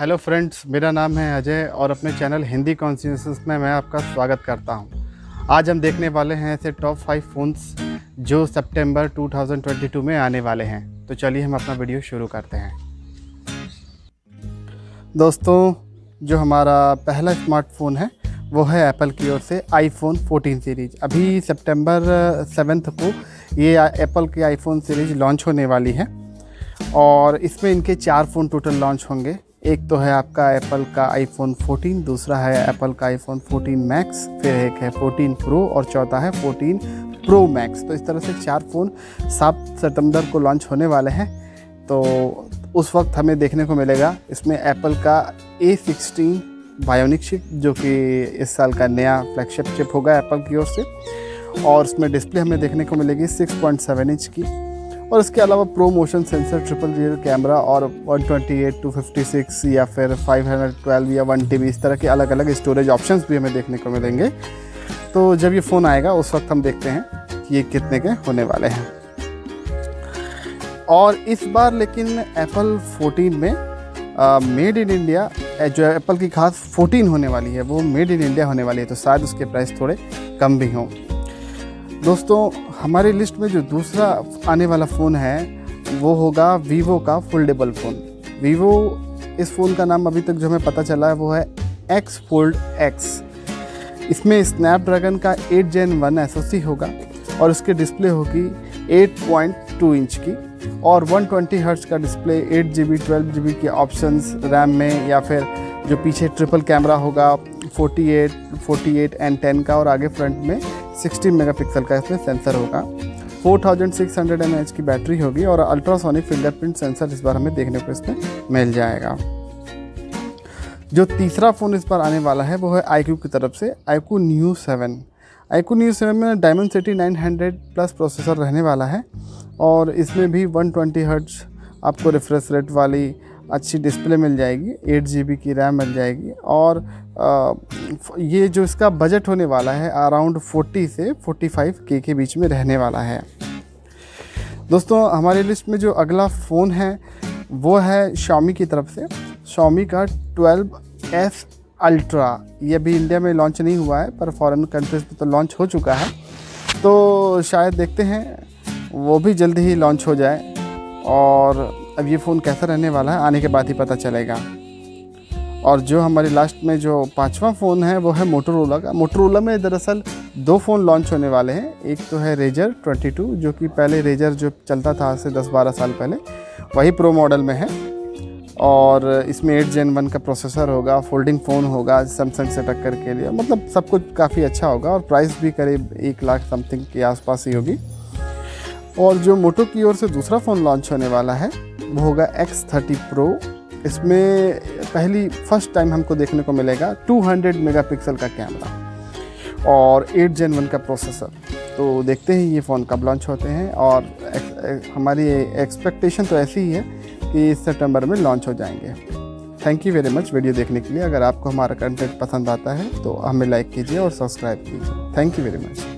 Hello friends, मेरा नाम है अजय और अपने चैनल हिंदी कॉन्शियसनेस में मैं आपका स्वागत करता हूं। आज हम देखने वाले हैं ऐसे टॉप 5 फ़ोन्स जो सितंबर 2022 में आने वाले हैं। तो चलिए हम अपना वीडियो शुरू करते हैं। दोस्तों, जो हमारा पहला स्मार्टफोन है वो है एप्पल की ओर से आईफोन 14 सीरीज़। अभी सितंबर 7 को ये एप्पल की आईफोन सीरीज़ लॉन्च होने वाली है और इसमें इनके 4 फ़ोन टोटल लॉन्च होंगे। एक तो है आपका एप्पल का आईफोन 14, दूसरा है एप्पल का आईफोन 14 मैक्स, फिर एक है 14 प्रो और चौथा है 14 प्रो मैक्स। तो इस तरह से 4 फ़ोन 7 सितंबर को लॉन्च होने वाले हैं। तो उस वक्त हमें देखने को मिलेगा इसमें एप्पल का A16 बायोनिक चिप, जो कि इस साल का नया फ्लैगशिप चिप होगा एप्पल की ओर से, और उसमें डिस्प्ले हमें देखने को मिलेगी 6.7 इंच की। और इसके अलावा pro motion sensor, triple rear camera और 128, 256 या फिर 512 या 1TB इस तरह के अलग अलग स्टोरेज ऑप्शंस भी हमें देखने को मिलेंगे। तो जब ये फ़ोन आएगा उस वक्त हम देखते हैं कि ये कितने के होने वाले हैं। और इस बार लेकिन एप्पल 14 में मेड इन इंडिया, जो एप्पल की खास 14 होने वाली है वो मेड इन इंडिया होने वाली है, तो शायद उसके प्राइस थोड़े कम भी हों। दोस्तों, हमारी लिस्ट में जो दूसरा आने वाला फ़ोन है वो होगा वीवो का फोल्डेबल फ़ोन। वीवो, इस फ़ोन का नाम अभी तक जो हमें पता चला है वो है एक्स फोल्ड एक्स। इसमें स्नैपड्रैगन का 8 जेन 1 SoC होगा और उसके डिस्प्ले होगी 8.2 इंच की और 120 हर्ट्ज का डिस्प्ले, 8GB 12GB के ऑप्शंस रैम में, या फिर जो पीछे ट्रिपल कैमरा होगा 48 एंड 10 का और आगे फ्रंट में 16 मेगापिक्सल का इसमें सेंसर होगा। 4600 mAh की बैटरी होगी और अल्ट्रासोनिक फिंगरप्रिंट सेंसर इस बार हमें देखने को इसमें मिल जाएगा। जो तीसरा फ़ोन इस बार आने वाला है वो है iQOO की तरफ से iQOO Neo 7। iQOO Neo 7 में डायमेंसिटी 900+ प्रोसेसर रहने वाला है और इसमें भी 120 हर्ट्ज आपको रिफ्रेश रेट वाली अच्छी डिस्प्ले मिल जाएगी, 8GB की रैम मिल जाएगी और ये जो इसका बजट होने वाला है अराउंड 40 से 45K के बीच में रहने वाला है। दोस्तों, हमारी लिस्ट में जो अगला फ़ोन है वो है Xiaomi की तरफ से, Xiaomi का 12S Ultra। ये अभी इंडिया में लॉन्च नहीं हुआ है पर फॉरेन कंट्रीज़ में तो लॉन्च हो चुका है, तो शायद देखते हैं वो भी जल्दी ही लॉन्च हो जाए। और अब ये फ़ोन कैसा रहने वाला है आने के बाद ही पता चलेगा। और जो हमारे लास्ट में जो पांचवा फ़ोन है वो है मोटोरोला का। मोटोरोला में दरअसल 2 फ़ोन लॉन्च होने वाले हैं। एक तो है रेजर 22, जो कि पहले रेजर जो चलता था आज से 10-12 साल पहले, वही प्रो मॉडल में है और इसमें 8 जेन 1 का प्रोसेसर होगा, फोल्डिंग फ़ोन होगा सैमसंग से टक्कर के लिए, मतलब सब कुछ काफ़ी अच्छा होगा और प्राइस भी करीब 1 लाख समथिंग के आसपास ही होगी। और जो मोटो की ओर से दूसरा फ़ोन लॉन्च होने वाला है वो होगा X30 Pro। इसमें फर्स्ट टाइम हमको देखने को मिलेगा 200 मेगापिक्सल का कैमरा और 8 जेन 1 का प्रोसेसर। तो देखते हैं ये फ़ोन कब लॉन्च होते हैं और हमारी एक्सपेक्टेशन तो ऐसी ही है कि सितंबर में लॉन्च हो जाएंगे। Thank you very much video देखने के लिए। अगर आपको हमारा कंटेंट पसंद आता है तो हमें लाइक कीजिए और सब्सक्राइब कीजिए। Thank you very much.